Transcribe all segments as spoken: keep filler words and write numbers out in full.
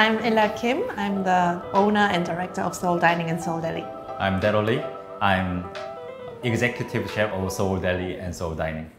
I'm Ella Kim. I'm the owner and director of Seoul Dining and Seoul Deli. I'm Daero Lee. I'm executive chef of Seoul Deli and Seoul Dining.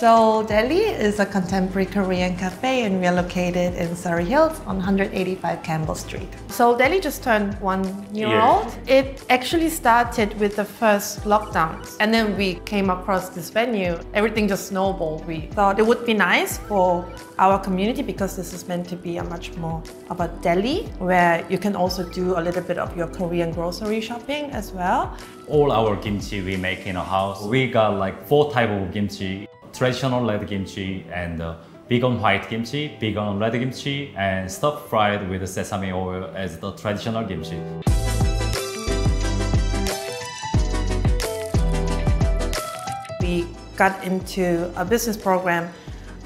Seoul Deli is a contemporary Korean cafe and we are located in Surrey Hills on one eighty-five Campbell Street. Seoul Deli just turned one year old. It actually started with the first lockdowns and then we came across this venue. Everything just snowballed. We thought it would be nice for our community because this is meant to be a much more of a deli where you can also do a little bit of your Korean grocery shopping as well. All our kimchi we make in our house. We got like four types of kimchi. Traditional red kimchi and uh, vegan white kimchi, vegan red kimchi, and stuffed fried with sesame oil as the traditional kimchi. We got into a business program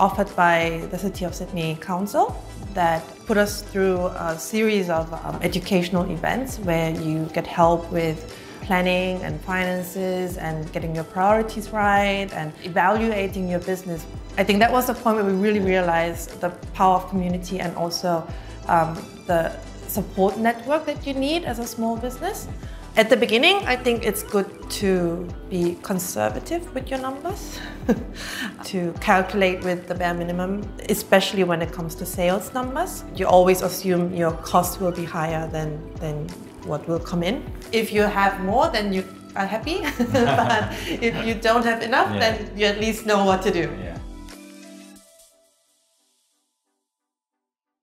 offered by the City of Sydney Council that put us through a series of um, educational events where you get help with planning and finances and getting your priorities right and evaluating your business. I think that was the point where we really realized the power of community and also um, the support network that you need as a small business. At the beginning, I think it's good to be conservative with your numbers, to calculate with the bare minimum, especially when it comes to sales numbers. You always assume your cost will be higher than, than what will come in. If you have more, then you are happy, but if you don't have enough, yeah. then you at least know what to do. Yeah.